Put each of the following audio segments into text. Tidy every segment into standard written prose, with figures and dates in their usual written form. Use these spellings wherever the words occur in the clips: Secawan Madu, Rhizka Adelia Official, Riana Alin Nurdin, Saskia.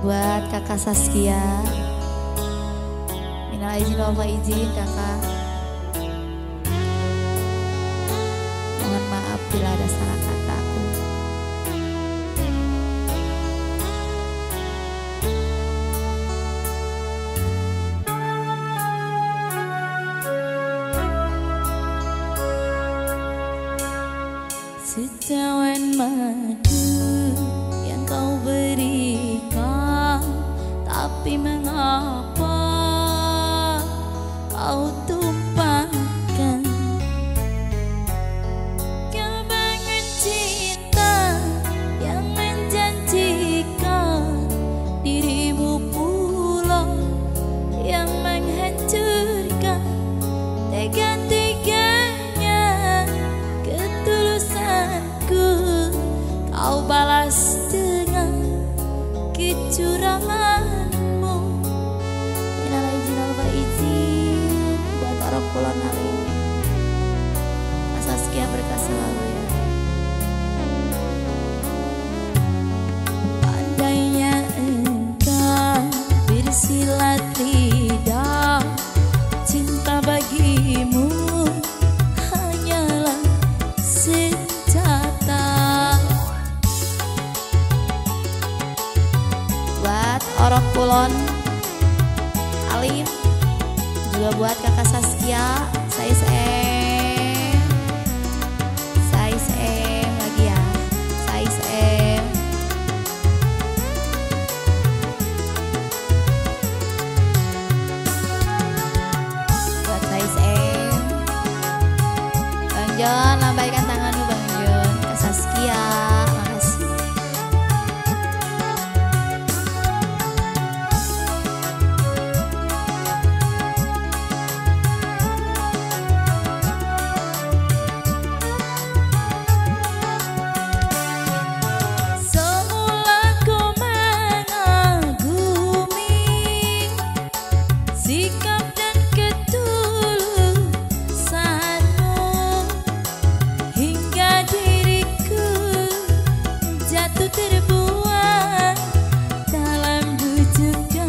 buat kakak Saskia. Minal izin wal faizin kakak. Mohon maaf bila ada salah kata aku. Secawan madu yang kau berikan, tapi mengapa kau tumpahkan? Kabangan cinta yang menjanjikan, dirimu pula yang menghancurkan. Tega-teganya ketulusanku kau balas dengan kecuranganmu. Minal aidin wal faizin buat orang kulon aku. Saskia berkah selalu ya. Pandainya engkau bersilat lidah, cinta bagimu hanyalah senjata. Buat orang kulon Alim, juga buat kakak Saskia, Saiz M lagi ya, Saiz M. Buat Saiz M, Bang John, lambaikan tanganmu Bang John, ke Saskia. Sikap dan ketulusanmu hingga diriku jatuh terbuai dalam bujuk dan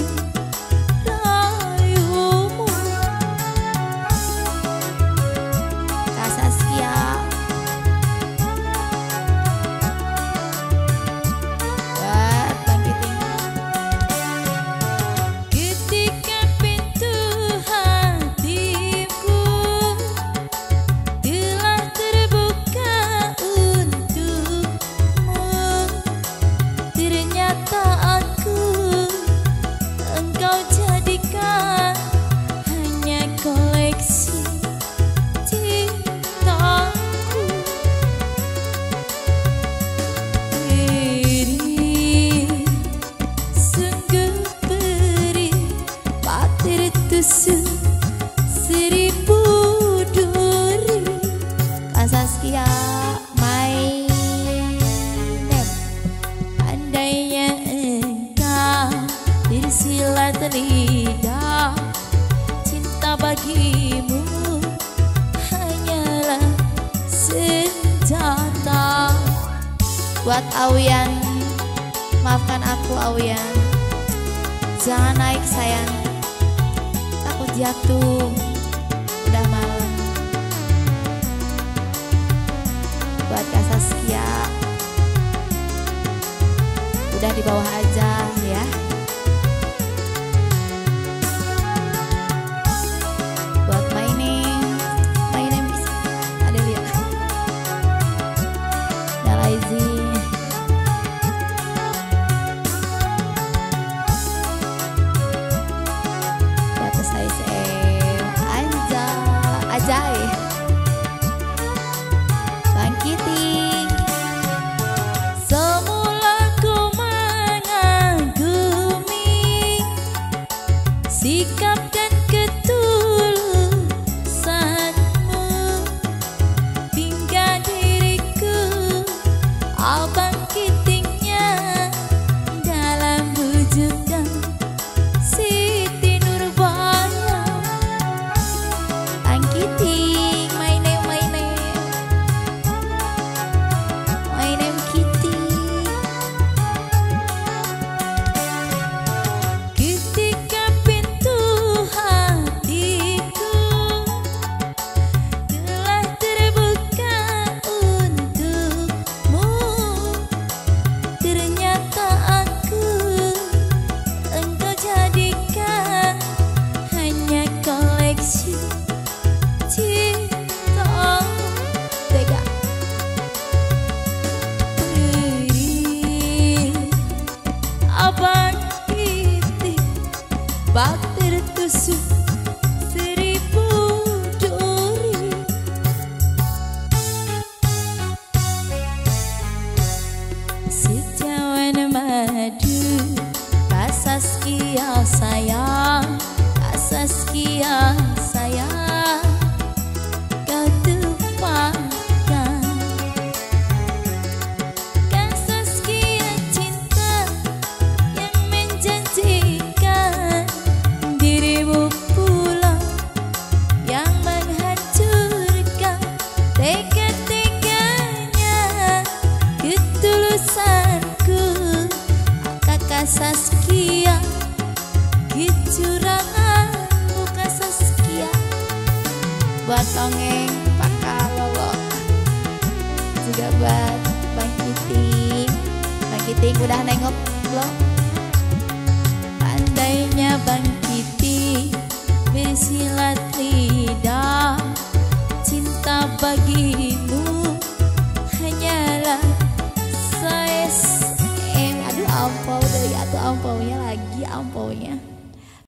rayumu. Kak Saskia, buat bangkitin. Seribu duri, Kak Saskia, my name. Andainya engkau bersilat lidah, cinta bagimu hanyalah senjata. Buat Awian, maafkan aku Awian, jangan naik sayang, jatuh udah malam. Buat Kak Saskia, udah di bawah aja ya. Buat my name is Adelia. Dalaizi. Bangkitin. Semula ku mengagumi batonge pakal logo juga buat Bang Kiting udah nengok lo. Andainya Bang